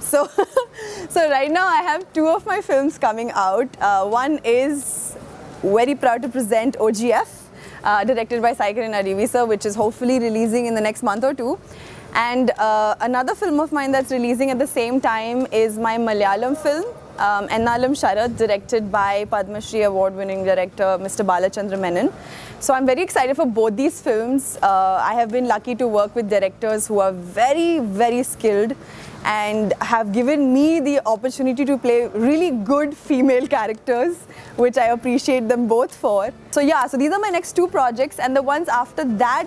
So right now I have two of my films coming out. One is very proud to present OGF, directed by Saikiran Arivisar, which is hopefully releasing in the next month or two. And another film of mine that's releasing at the same time is my Malayalam film, Naalum Sharath, directed by Padma Shri award-winning director Mr. Balachandra Menon. So I'm very excited for both these films. I have been lucky to work with directors who are very, very skilled and have given me the opportunity to play really good female characters, which I appreciate them both for. So yeah, so these are my next two projects, and the ones after that,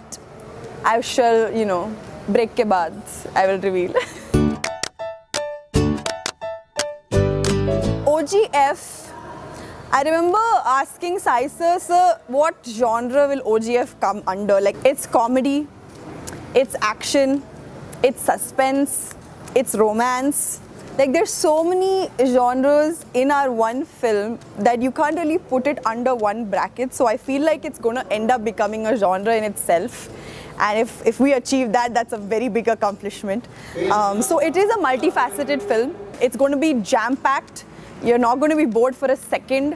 I shall, you know, break ke baad, I will reveal. OGF, I remember asking Sai sir, sir, what genre will OGF come under? Like, it's comedy, it's action, it's suspense, it's romance. Like, there's so many genres in our one film that you can't really put it under one bracket. So I feel like it's gonna end up becoming a genre in itself. And if we achieve that, that's a very big accomplishment. So it is a multifaceted film. It's going to be jam-packed. You're not going to be bored for a second.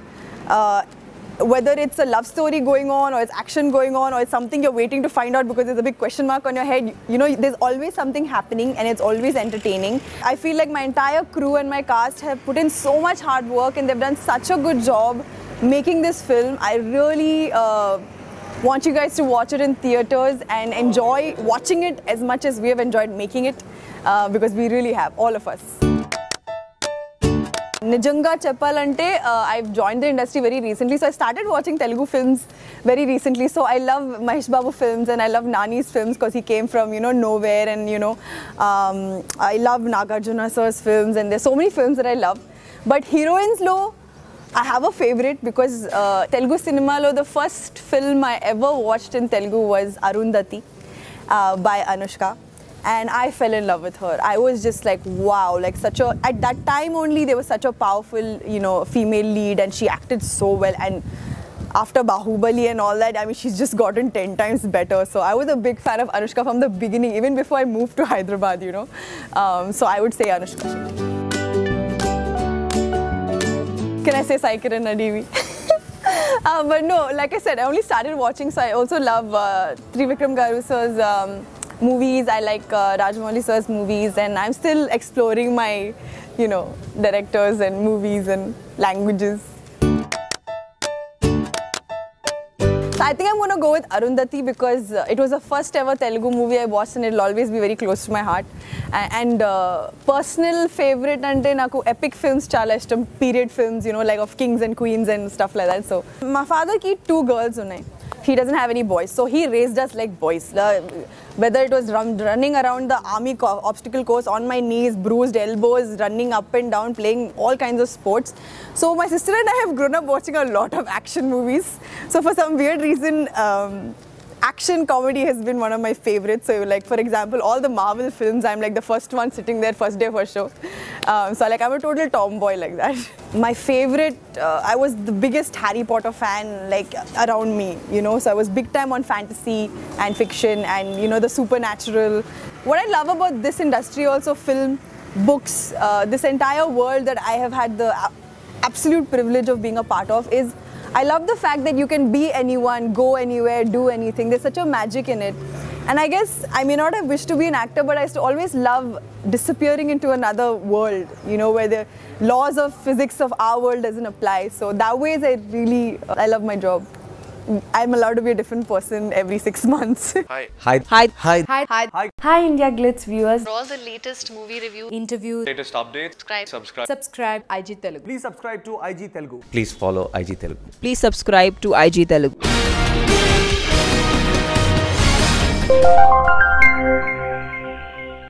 Whether it's a love story going on, or it's action going on, or it's something you're waiting to find out because there's a big question mark on your head, you know, there's always something happening and it's always entertaining. I feel like my entire crew and my cast have put in so much hard work, and they've done such a good job making this film. I really want you guys to watch it in theaters and enjoy watching it as much as we have enjoyed making it, because we really have, all of us. Nijanga Cheppalante, I've joined the industry very recently, so I started watching Telugu films very recently. So I love Mahesh Babu films and I love Nani's films because he came from, you know, nowhere, and you know, I love Nagarjuna sir's films, and there's so many films that I love. But heroines lo, I have a favorite, because Telugu cinema lo the first film I ever watched in Telugu was Arundhati by Anushka. And I fell in love with her. I was just like, wow, like such a, at that time only there was such a powerful, you know, female lead, and she acted so well, and after Bahubali and all that, I mean, she's just gotten 10 times better. So I was a big fan of Anushka from the beginning, even before I moved to Hyderabad, you know. So I would say Anushka Shetty. Can I say Saikiran Arivisar? But no, like I said, I only started watching, so I also love Trivikram Garu's movies. I like Rajmouli sir's movies, and I'm still exploring my, you know, directors and movies and languages. So I think I'm gonna go with Arundhati, because it was the first ever Telugu movie I watched, and it'll always be very close to my heart. And personal favorite ante naku epic films chala ishtam, period films, you know, like of kings and queens and stuff like that. So my father ki two girls unnai. He doesn't have any boys, so he raised us like boys. Whether it was running around the army obstacle course on my knees, bruised elbows, running up and down, playing all kinds of sports. So my sister and I have grown up watching a lot of action movies. So for some weird reason, action comedy has been one of my favorites. So like, for example, all the Marvel films, I'm like the first one sitting there, first day, first show. So like, I'm a total tomboy like that. My favorite, I was the biggest Harry Potter fan like around me, you know, so I was big time on fantasy and fiction and, you know, the supernatural. What I love about this industry also, film, books, this entire world that I have had the absolute privilege of being a part of, is I love the fact that you can be anyone, go anywhere, do anything. There's such a magic in it. And I guess I may not have wished to be an actor, but I used to always love disappearing into another world, you know, where the laws of physics of our world doesn't apply. So that way I love my job. I'm allowed to be a different person every 6 months. Hi. Hi. Hi. Hi. Hi. Hi. Hi. Hi, IndiaGlitz viewers. For all the latest movie review, interviews, latest updates, subscribe IG Telugu. Please subscribe to IG Telugu. Please follow IG Telugu. Please subscribe to IG Telugu.